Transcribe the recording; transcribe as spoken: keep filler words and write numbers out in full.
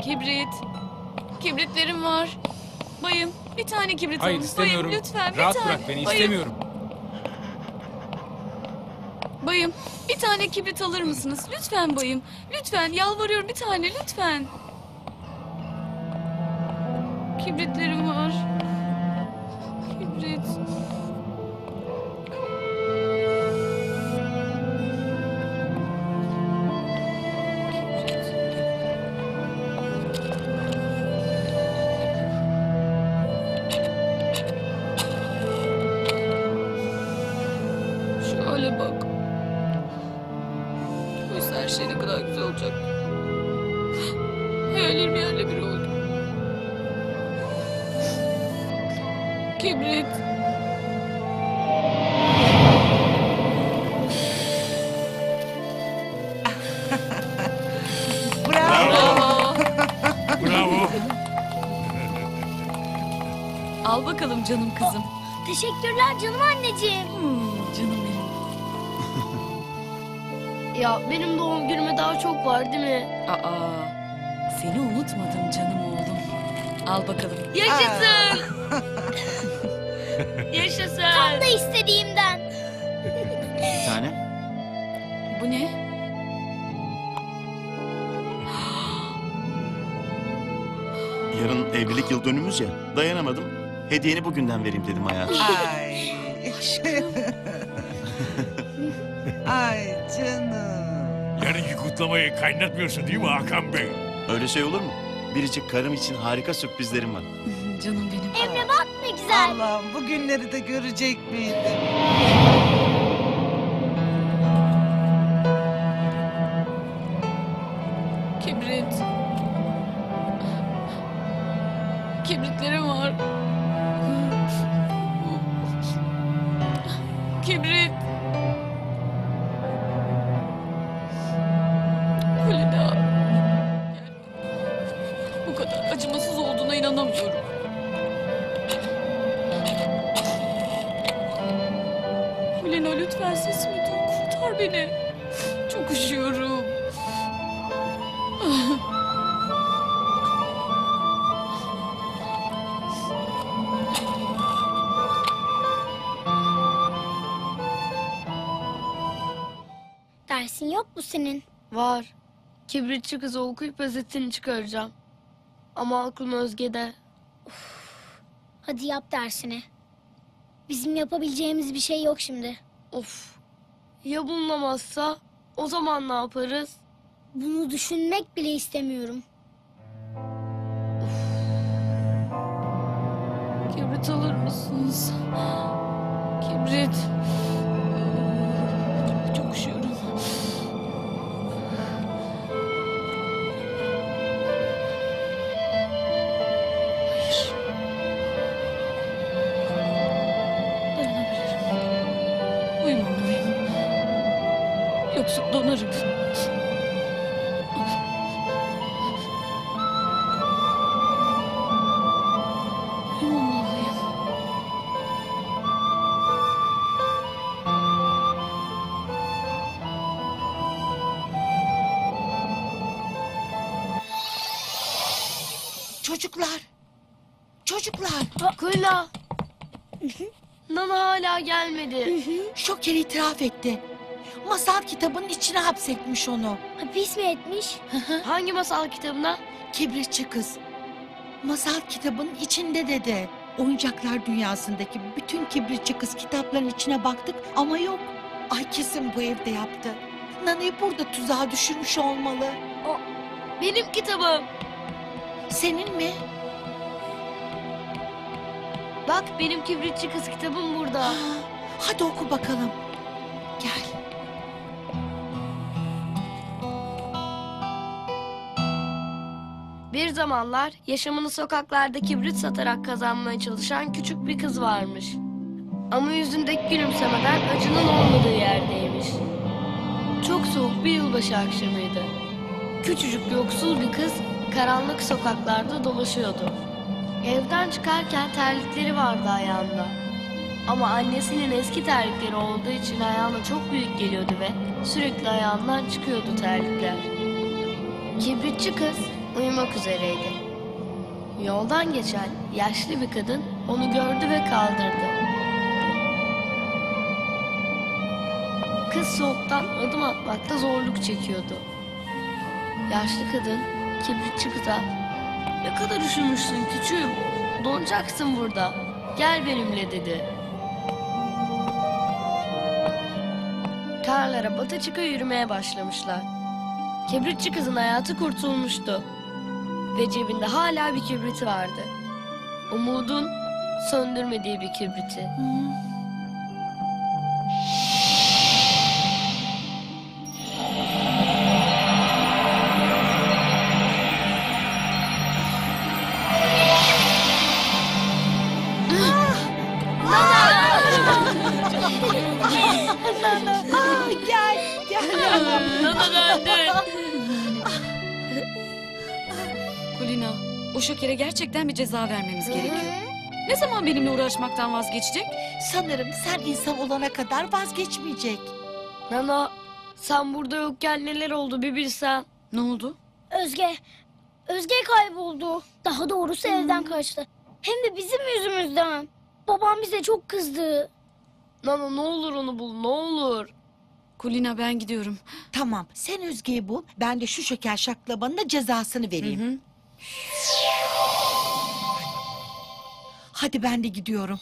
Kibrit. Kibritlerim var. Bayım, bir tane kibrit alın. Bayım, lütfen. Rahat bir tane. Bırak beni, bayım. İstemiyorum. Bayım, bir tane kibrit alır mısınız? Lütfen bayım. Lütfen, yalvarıyorum bir tane, lütfen. Kibritlerim var. Kibrit. Al bakalım canım kızım. Oh, teşekkürler canım anneciğim. Hmm, canım benim. Ya benim doğum günüme daha çok var değil mi? Aa, seni unutmadım canım oğlum. Al bakalım. Yaşasın. Yaşasın. Tam da istediğimden. Bir tane. Bu ne? Yarın evlilik yıl dönümümüz ya. Dayanamadım. Hediyeni bugünden vereyim dedim hayatım. Ay. Aşkım. Ay canım. Yarınki kutlamayı kaynatmıyorsun değil mi Hakan Bey? Öyle şey olur mu? Biricik karım için harika sürprizlerim var. Canım benim. Emre bak ne güzel. Allah'ım bu günleri de görecek miydim? Kibrit. Kibritlerim var. Kibrit. Kulina. Bu kadar acımasız olduğuna inanamıyorum. Kulina lütfen sesimi duy. Kurtar beni. Çok üşüyorum. Dersin yok mu senin? Var. Kibritçi kızı okuyup özetini çıkaracağım. Ama aklım Özge'de. Of. Hadi yap dersini. Bizim yapabileceğimiz bir şey yok şimdi. Of. Ya bulunamazsa? O zaman ne yaparız? Bunu düşünmek bile istemiyorum. Of. Kibrit alır mısınız? Kibrit. Çok üşüyorum. Donarım. Çocuklar. Çocuklar. Kulina. Nana hala gelmedi. Şoker itiraf etti. Masal kitabının içine hapsetmiş onu. Hapis mi etmiş? Hangi masal kitabına? Kibritçi kız. Masal kitabının içinde dedi. Oyuncaklar dünyasındaki bütün kibritçi kız kitapların içine baktık ama yok. Ay kesin bu evde yaptı. Nana'yı burada tuzağa düşürmüş olmalı. O benim kitabım. Senin mi? Bak benim kibritçi kız kitabım burada. Ha, hadi oku bakalım. Gel. Bir zamanlar yaşamını sokaklarda kibrit satarak kazanmaya çalışan küçük bir kız varmış. Ama yüzündeki gülümsemeden acının olmadığı yerdeymiş. Çok soğuk bir yılbaşı akşamıydı. Küçücük yoksul bir kız karanlık sokaklarda dolaşıyordu. Evden çıkarken terlikleri vardı ayağında. Ama annesinin eski terlikleri olduğu için ayağına çok büyük geliyordu ve sürekli ayağından çıkıyordu terlikler. Kibritçi kız uyumak üzereydi. Yoldan geçen yaşlı bir kadın onu gördü ve kaldırdı. Kız soğuktan adım atmakta zorluk çekiyordu. Yaşlı kadın kibritçi kıza "Ne kadar üşümüşsün küçüğüm, donacaksın burada, gel benimle" dedi. Karlara bata çıka yürümeye başlamışlar. Kibritçi kızın hayatı kurtulmuştu ve cebinde hala bir kibriti vardı. Umudun söndürmediği bir kibriti. Hmm. Kulina, o Şeker'e gerçekten bir ceza vermemiz gerekiyor. Ne zaman benimle uğraşmaktan vazgeçecek? Sanırım sen insan olana kadar vazgeçmeyecek. Nana, sen burada yokken neler oldu bir bilsen. Ne oldu? Özge, Özge kayboldu. Daha doğrusu hmm. evden kaçtı. Hem de bizim yüzümüzden. Babam bize çok kızdı. Nana, ne olur onu bul, ne olur. Kulina, ben gidiyorum. Tamam, sen Özge'yi bul, ben de şu Şeker şaklabanın da cezasını vereyim. Hı hı. Hadi ben de gidiyorum.